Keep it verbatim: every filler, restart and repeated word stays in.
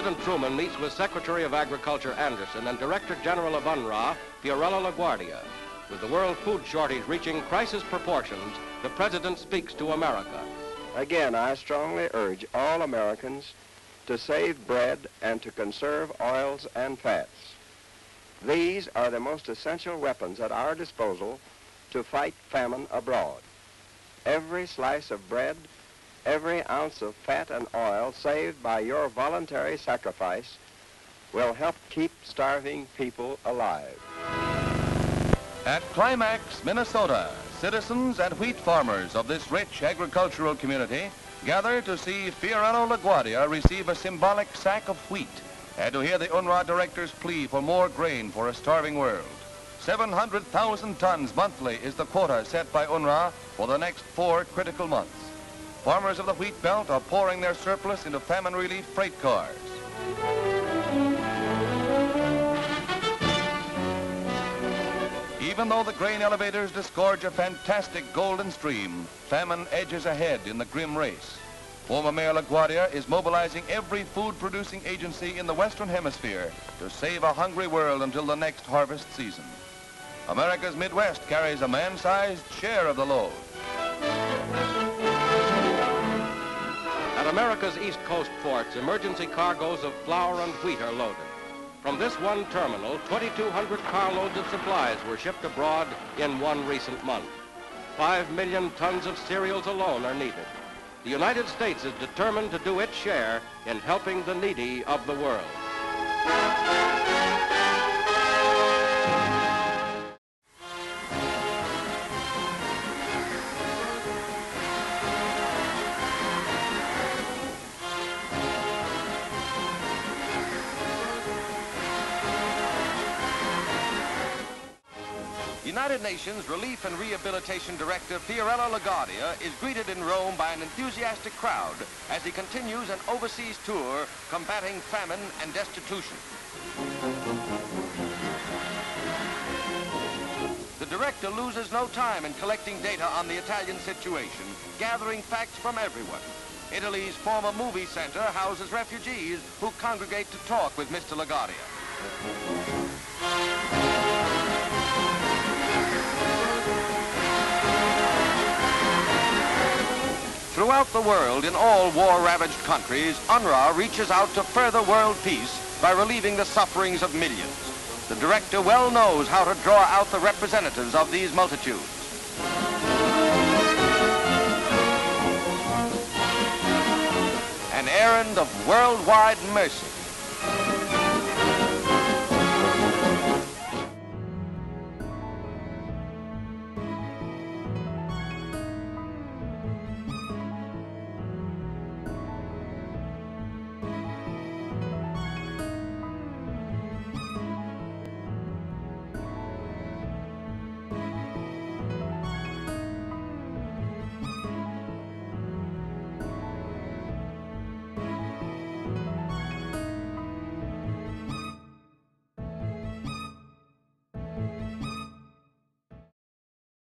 President Truman meets with Secretary of Agriculture Anderson and Director General of UNRWA, Fiorello LaGuardia. With the world food shortage reaching crisis proportions, the President speaks to America. Again, I strongly urge all Americans to save bread and to conserve oils and fats. These are the most essential weapons at our disposal to fight famine abroad. Every slice of bread, every ounce of fat and oil saved by your voluntary sacrifice will help keep starving people alive. At Climax, Minnesota, citizens and wheat farmers of this rich agricultural community gather to see Fiorello LaGuardia receive a symbolic sack of wheat and to hear the UNRWA director's plea for more grain for a starving world. seven hundred thousand tons monthly is the quota set by UNRWA for the next four critical months. Farmers of the wheat belt are pouring their surplus into famine relief freight cars. Even though the grain elevators disgorge a fantastic golden stream, famine edges ahead in the grim race. Former Mayor LaGuardia is mobilizing every food-producing agency in the Western Hemisphere to save a hungry world until the next harvest season. America's Midwest carries a man-sized share of the load. At America's East Coast ports, emergency cargoes of flour and wheat are loaded. From this one terminal, twenty-two hundred carloads of supplies were shipped abroad in one recent month. Five million tons of cereals alone are needed. The United States is determined to do its share in helping the needy of the world. United Nations Relief and Rehabilitation Director Fiorello LaGuardia is greeted in Rome by an enthusiastic crowd as he continues an overseas tour combating famine and destitution. The director loses no time in collecting data on the Italian situation, gathering facts from everyone. Italy's former movie center houses refugees who congregate to talk with Mister LaGuardia. Throughout the world, in all war-ravaged countries, UNRWA reaches out to further world peace by relieving the sufferings of millions. The director well knows how to draw out the representatives of these multitudes. An errand of worldwide mercy.